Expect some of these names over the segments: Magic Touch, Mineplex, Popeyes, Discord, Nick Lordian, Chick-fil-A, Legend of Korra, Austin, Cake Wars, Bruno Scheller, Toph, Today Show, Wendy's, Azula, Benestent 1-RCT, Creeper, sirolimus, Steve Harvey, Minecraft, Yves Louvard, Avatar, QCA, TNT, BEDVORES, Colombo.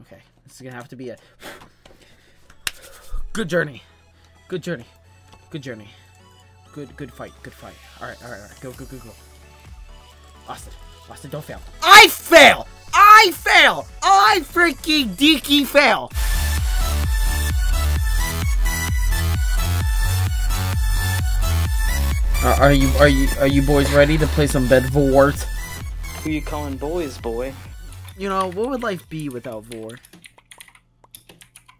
Okay, this is gonna have to be a good journey. Good journey. Good journey. Good fight. Good fight. All right. Go. Austin, don't fail. I fail. I freaking deaky fail. Are you boys ready to play some BEDVORES? Who you calling boys, boy? You know, what would life be without VOR?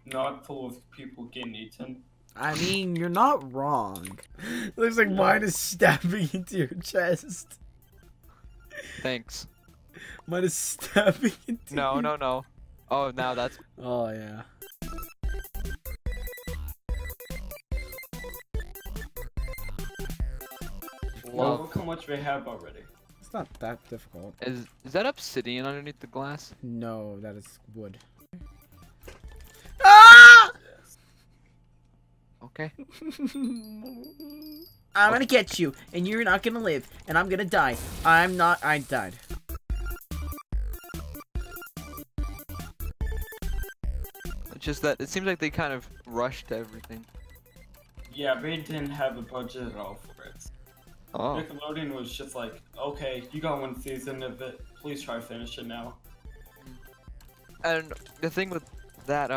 Not full of people getting eaten. I mean, you're not wrong. It looks like mine is stabbing into your chest. Thanks. Mine is stabbing into No. Oh, now that's... Oh, yeah. Well, look how much we have already. It's not that difficult. Is that obsidian underneath the glass? No, that is wood. Ah! Yes. Okay. I'm gonna get you, and you're not gonna live, and I'm gonna die. I died. It's just that it seems like they kind of rushed everything. Yeah, we didn't have a budget at all for it. Oh. Nick Lordian was just like, okay, you got one season of it, please try finish it now. And the thing with that,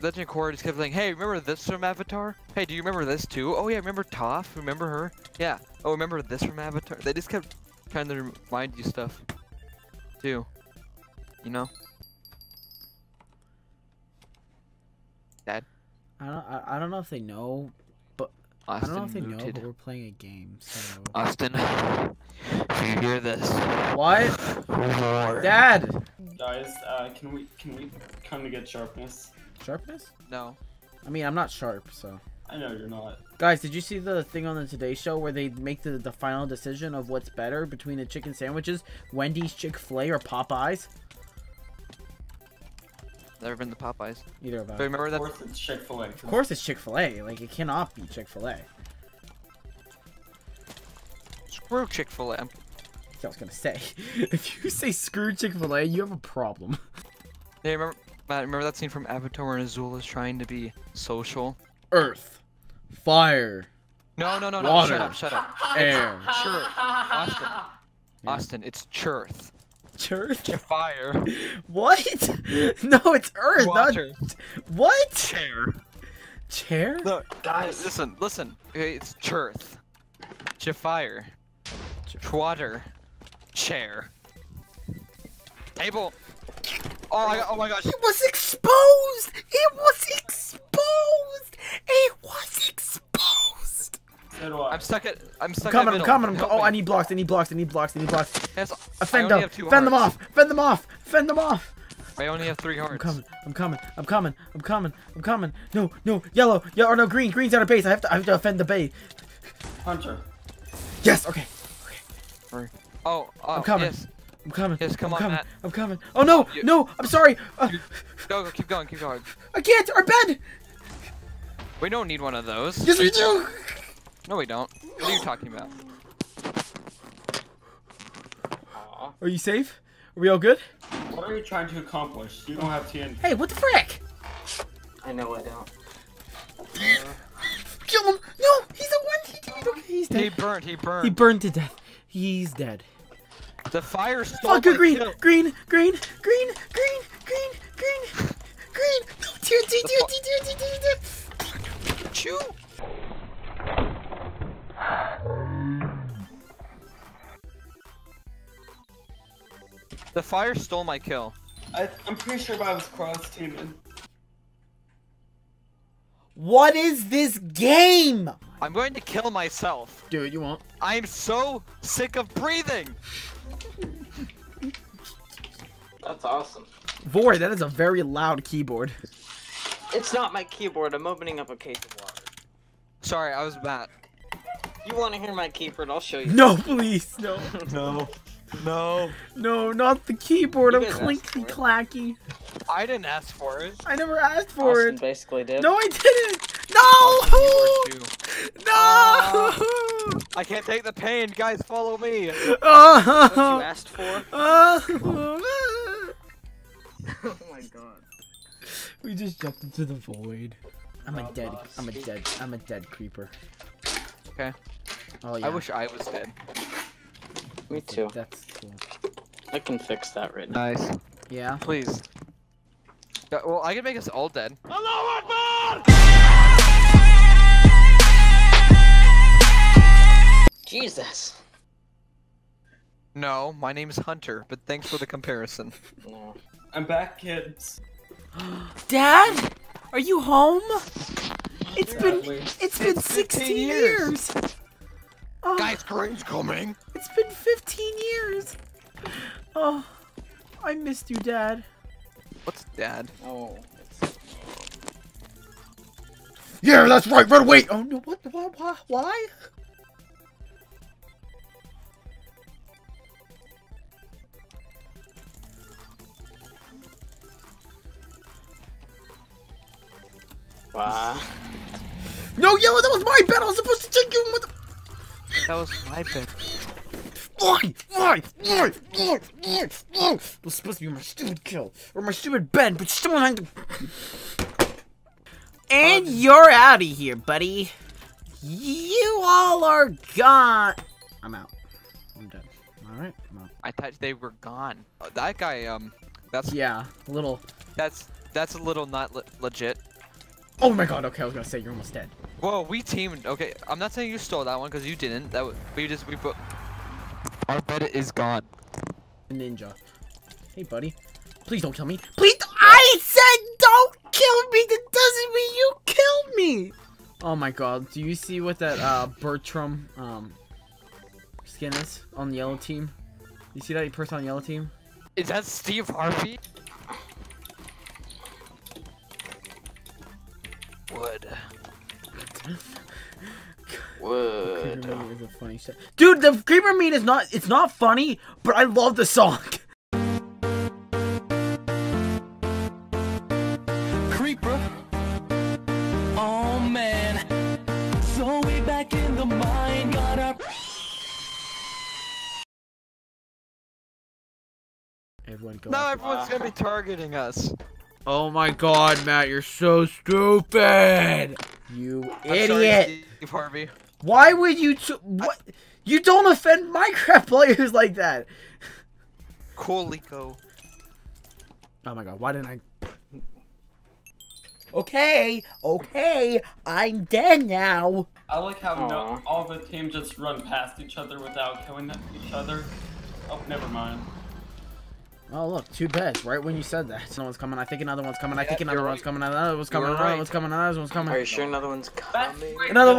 Legend of Korra just kept saying, hey, remember this from Avatar? Hey, do you remember this too? Oh yeah, remember Toph? Remember her? Yeah. Oh, remember this from Avatar? They just kept trying to remind you stuff, too. You know? Dad? I don't know if they know. Austin, I don't know if they know, but we're playing a game, so... Austin, if you hear this... What? Dad! Guys, can we come to get sharpness? Sharpness? No. I mean, I'm not sharp, so... I know you're not. Guys, did you see the thing on the Today Show where they make the final decision of what's better between the chicken sandwiches, Wendy's, Chick-fil-A, or Popeyes? Never been to Popeyes. Either of us. Remember that. Of course it's Chick-fil-A. Of course it's Chick-fil-A. Like, it cannot be Chick-fil-A. Screw Chick-fil-A. I was gonna say, if you say screw Chick-fil-A, you have a problem. Hey, remember, Matt, remember that scene from Avatar where Azula is trying to be social? Earth, fire. No. Water, shut up. Air. Sure. Austin. Yeah. Austin, it's Chirth. Earth? Fire. What? No, it's Earth, Water. Not... What? Chair? Look, guys, listen. Okay, it's Chirth. Fire. Water. Chair. Table. Oh my gosh. It was exposed! It was exposed! I'm stuck. I'm coming. Oh, I need blocks. Yes, Fend them off! I only have 3 hearts. I'm coming. No, yellow, or no, green. Green's out of base. I have to offend the base. Hunter. Yes, okay. Oh, I'm coming. Yes, come on, Matt. I'm coming. Oh, no, I'm sorry. Go, keep going. I can't, our bed! We don't need one of those. Yes, we do! No, we don't. What are you talking about? Are you safe? Are we all good? What are you trying to accomplish? You don't have TNT. Hey, what the frick? I know I don't. Kill him! No! He's the one! He's dead. He burned. He burned to death. He's dead. The fire stole my kill. Green! No, TNT! Chew! The fire stole my kill. I'm pretty sure I was cross-teaming. What is this game? I'm going to kill myself. Dude, you won't. I'm so sick of breathing. That's awesome. Void, that is a very loud keyboard. It's not my keyboard. I'm opening up a case of water. Sorry, I was bad. You want to hear my keyboard? I'll show you. No, please. No. No, not the keyboard. I'm clinky clacky. I didn't ask for it. I never asked for Austin it. Basically did. No, I didn't. No. I can't take the pain, guys. Follow me. What you asked for. Oh my god. We just jumped into the void. I'm a dead creeper. Okay. Oh yeah. I wish I was dead. Me too. That's cool. I can fix that right now. Nice. Yeah. Please. Yeah, well, I can make us all dead. Hello, Akbar! Jesus. No, my name's Hunter, but thanks for the comparison. No. I'm back, kids. Dad? Are you home? It's been 16 years. Oh. Guys, Green's coming. It's been 15 years. Oh, I missed you, Dad. What's Dad? Oh. Yeah, that's right. Run away. Oh no! What? Why? Wow. No, Yellow, that was my bed! I was supposed to take you with the... That was my bed. It was supposed to be my stupid kill. Or my stupid bed, but still behind the... And you're out of here, buddy. You all are gone. I'm out. I'm done. Alright, I'm out. I thought they were gone. That guy, that's... Yeah, a little... That's a little not legit. Oh my god, okay, I was gonna say, you're almost dead. Whoa, we teamed, okay, I'm not saying you stole that one, because you didn't, that was, we put... Our bed is gone. Ninja. Hey, buddy. Please don't kill me. Please, I said don't kill me, that doesn't mean you killed me! Oh my god, do you see what that, Bertram, skin is on the yellow team? You see that person on the yellow team? Is that Steve Harvey? Wood. The creeper meat is a funny shit. Dude, the creeper meat is not, it's not funny, but I love the song. Creeper. Oh man. So we back in the mine, got up. Everyone go. Now everyone's gonna be targeting us. Oh my god, Matt, you're so stupid! You idiot! Sorry, Steve Harvey. Why would you what? You don't offend Minecraft players like that! Cool, Lico. Oh my god, why didn't I... Okay, okay, I'm dead now! I like how no, all the teams just run past each other without killing each other. Oh, never mind. Oh look, two beds, right when you said that. Another one's coming, I think another one's coming, I think another one's coming, another one's coming, another one's coming, another one's coming. Are you sure another one's coming? Another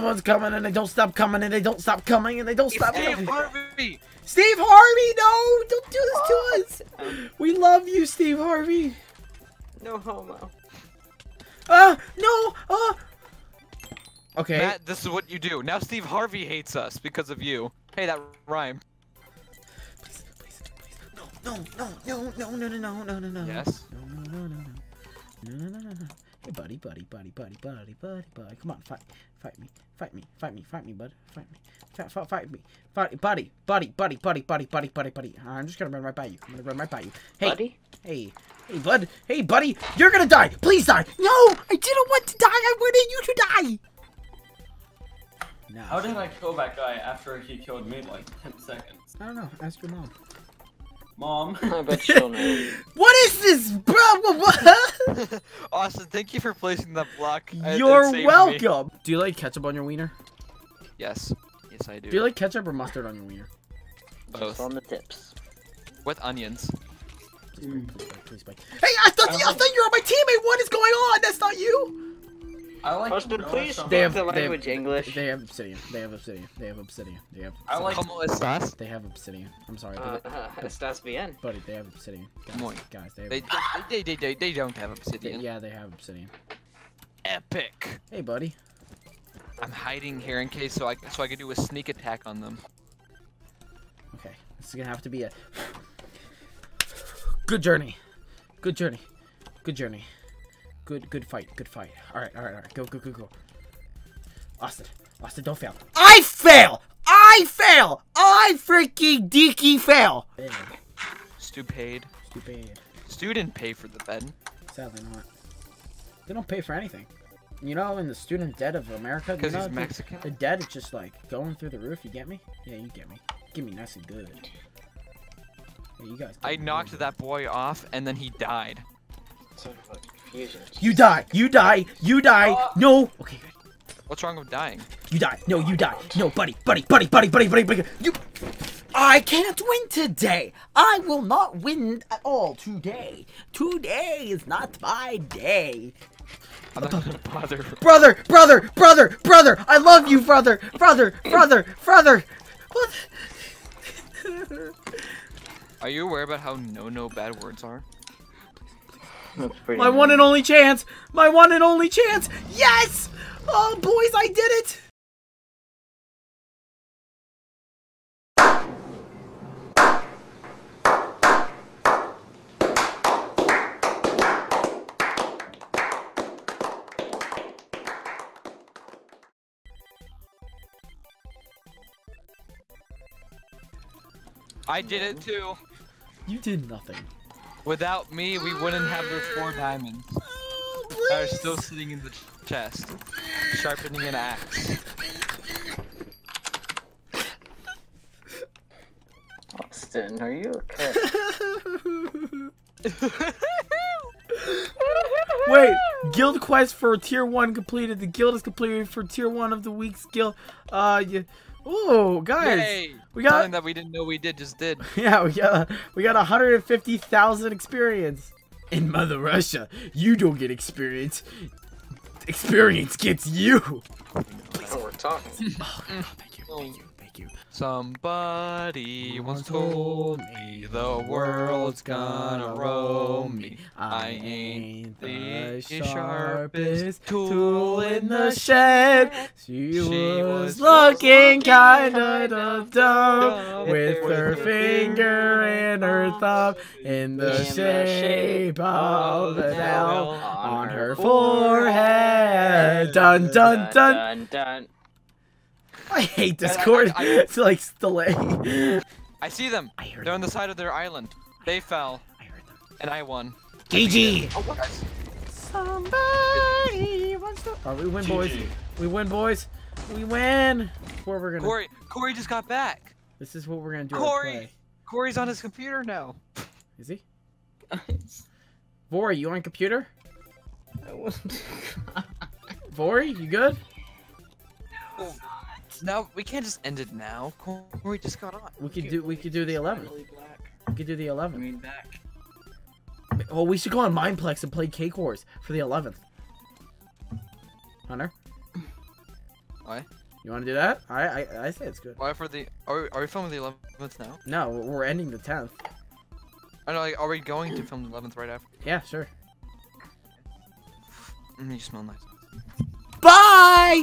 one's coming, and they don't stop coming, and they don't stop coming, and they don't stop coming. Steve Harvey! Steve Harvey, no! Don't do this to us! We love you, Steve Harvey. No homo. No! Okay. Matt, this is what you do. Now Steve Harvey hates us because of you. Hey, that rhymed. No. Yes. No. Hey, buddy. Come on, fight me, buddy. I'm just gonna run right by you. Hey, buddy? Hey, bud. Hey, buddy. You're gonna die. Please die. No, I didn't want to die. I wanted you to die. No. How did I kill that guy after he killed me like 10 seconds? I don't know. Ask your mom. Mom, I bet you don't know. What is this, bro? Austin, thank you for placing that block. You're welcome. Do you like ketchup on your wiener? Yes. Yes, I do. Do you like ketchup or mustard on your wiener? Both. Just on the tips. With onions. Please, Mike. Hey, I thought you were my teammate. What is going on? That's not you. I like Austin, please. They have obsidian. I like como estas. They have obsidian. I'm sorry. Estas bien. Buddy, they have obsidian. Guys, they don't have obsidian. Yeah, they have obsidian. Epic. Hey, buddy. I'm hiding here in case so I can do a sneak attack on them. Okay, this is gonna have to be a good journey. Good fight. All right. Go. Austin, don't fail. I fail. I freaking deaky fail. Stupid. Stu didn't pay for the bed. Sadly not. They don't pay for anything. You know, in the student debt of America, because he's Mexican, the debt is just like going through the roof. You get me? Yeah, you get me. Give me nice and good. Yeah, you guys. I knocked that boy off, and then he died. So confusing. You die. You die. You die. No. Okay. What's wrong with dying? You die. No, you die. No, buddy. You. I can't win today. I will not win at all today. Today is not my day. I'm not gonna bother. Brother! I love you, brother! What? Are you aware about how no bad words are? My one and only chance! My one and only chance! Yes! Oh, boys, I did it! I did it too. You did nothing. Without me, we wouldn't have those 4 diamonds. Oh, that are still sitting in the chest, sharpening an axe. Austin, are you okay? Wait, guild quest for tier 1 completed. The guild is completed for tier 1 of the week's guild. Ooh, guys, yay. We got something that we didn't know we did, just did. Yeah, we got 150,000 experience. In Mother Russia, you don't get experience. Experience gets you. That's what we're talking. Oh, thank you. Somebody once told me the world's gonna roam me. I ain't the sharpest tool in the shed. She was looking kinda dumb with her finger and her thumb in the shape of an L on her forehead. Dun dun dun dun. I hate Discord. It's like delay. I see them. They're on the side of their island. They fell. I heard them. And I won. GG. Oh, what? Somebody wants to. Oh, we win, GG. Boys. We win, boys. We win. Where we're gonna. Corey just got back. This is what we're gonna do. Corey's on his computer now. Is he? Vori, you on computer? I wasn't. Vori, you good? No. No, we can't just end it now. Corey just got on. We could do the 11. We could do the 11. I mean back. Oh, we should go on Mineplex and play Cake Wars for the 11th. Hunter. Why? You want to do that? I say it's good. Why for the? Are we filming the 11th now? No, we're ending the 10th. I know. Like, are we going to film the 11th right after? Yeah, sure. You smell nice. Bye.